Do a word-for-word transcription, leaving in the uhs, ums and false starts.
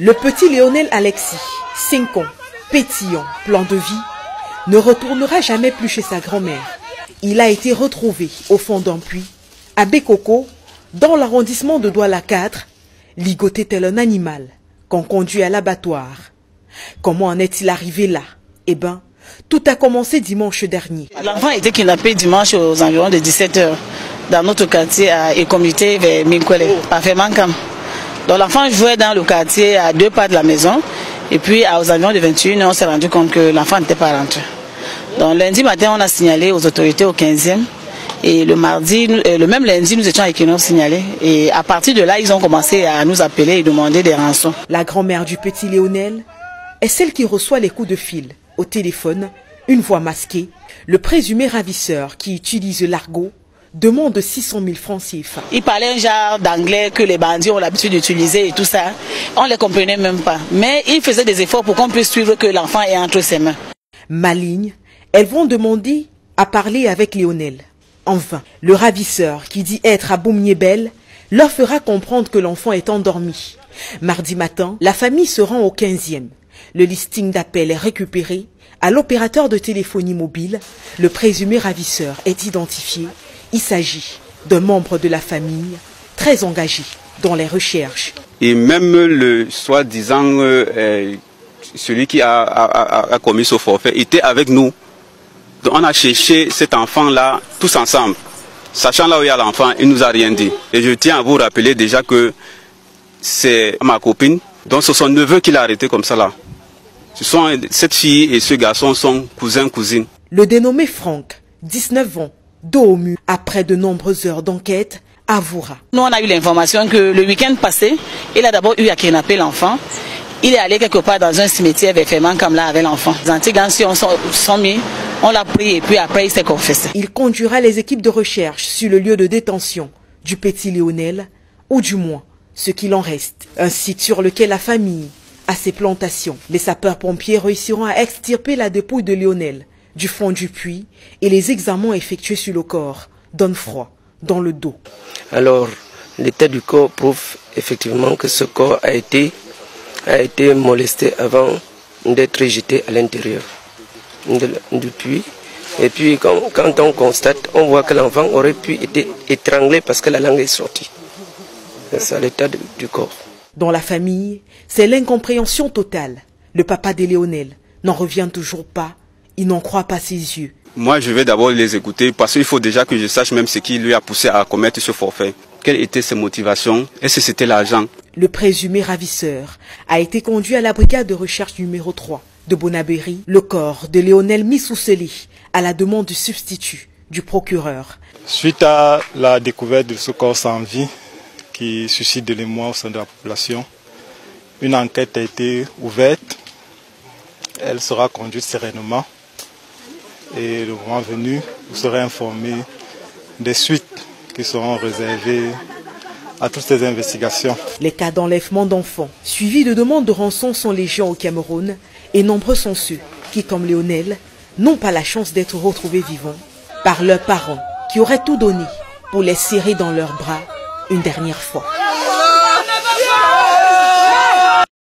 Le petit Lionel Alexis, cinq ans, pétillant, plan de vie, ne retournera jamais plus chez sa grand-mère. Il a été retrouvé au fond d'un puits, à Bekoko, dans l'arrondissement de Douala quatre, ligoté tel un animal qu'on conduit à l'abattoir. Comment en est-il arrivé là? Eh bien, tout a commencé dimanche dernier. L'enfant était kidnappé dimanche aux environs de dix-sept heures dans notre quartier à Ecomité vers Minkwele, à Femankham. Donc l'enfant jouait dans le quartier à deux pas de la maison et puis aux environs de vingt-et-une heures, on s'est rendu compte que l'enfant n'était pas rentré. Donc lundi matin, on a signalé aux autorités au quinzième et le mardi, le même lundi, nous étions avec nous signalés. Et à partir de là, ils ont commencé à nous appeler et demander des rançons. La grand-mère du petit Léonel est celle qui reçoit les coups de fil. Au téléphone, une voix masquée, le présumé ravisseur qui utilise l'argot demande six cent mille francs C F A. Il parlait un genre d'anglais que les bandits ont l'habitude d'utiliser et tout ça. On ne les comprenait même pas. Mais il faisait des efforts pour qu'on puisse suivre que l'enfant est entre ses mains. Malignes, elles vont demander à parler avec Léonel. En vain, le ravisseur qui dit être à Boumniébel leur fera comprendre que l'enfant est endormi. Mardi matin, la famille se rend au quinzième. Le listing d'appel est récupéré à l'opérateur de téléphonie mobile. Le présumé ravisseur est identifié. Il s'agit d'un membre de la famille très engagé dans les recherches. Et même le soi-disant, euh, celui qui a, a, a commis ce forfait était avec nous. Donc on a cherché cet enfant-là tous ensemble. Sachant là où il y a l'enfant, il ne nous a rien dit. Et je tiens à vous rappeler déjà que c'est ma copine. Donc c'est son neveu qui l'a arrêté comme ça là. Ce sont, cette fille et ce garçon sont cousins-cousines. Le dénommé Franck, dix-neuf ans, dos au mur, après de nombreuses heures d'enquête, avouera. Nous on a eu l'information que le week-end passé, il a d'abord eu à kidnapper l'enfant. Il est allé quelque part dans un cimetière vers Feman Kamla avec l'enfant. Les antigans si on s'en mis, on l'a pris et puis après il s'est confessé. Il conduira les équipes de recherche sur le lieu de détention du petit Léonel, ou du moins ce qu'il en reste. Un site sur lequel la famille a ses plantations. Les sapeurs-pompiers réussiront à extirper la dépouille de Léonel du fond du puits et les examens effectués sur le corps donnent froid dans le dos. Alors, l'état du corps prouve effectivement que ce corps a été, a été molesté avant d'être jeté à l'intérieur du puits. Et puis, quand, quand on constate, on voit que l'enfant aurait pu être étranglé parce que la langue est sortie. C'est ça l'état du corps. Dans la famille, c'est l'incompréhension totale. Le papa de Léonel n'en revient toujours pas. Il n'en croit pas ses yeux. Moi, je vais d'abord les écouter parce qu'il faut déjà que je sache même ce qui lui a poussé à commettre ce forfait. Quelles étaient ses motivations? Est-ce que c'était l'argent? Le présumé ravisseur a été conduit à la brigade de recherche numéro trois de Bonabéry. Le corps de Léonel Missousseli à la demande du substitut du procureur. Suite à la découverte de ce corps sans vie, qui suscite de l'émoi au sein de la population. Une enquête a été ouverte, elle sera conduite sereinement et le moment venu, vous serez informé des suites qui seront réservées à toutes ces investigations. Les cas d'enlèvement d'enfants suivis de demandes de rançon sont légion au Cameroun et nombreux sont ceux qui, comme Léonel, n'ont pas la chance d'être retrouvés vivants par leurs parents qui auraient tout donné pour les serrer dans leurs bras une dernière fois.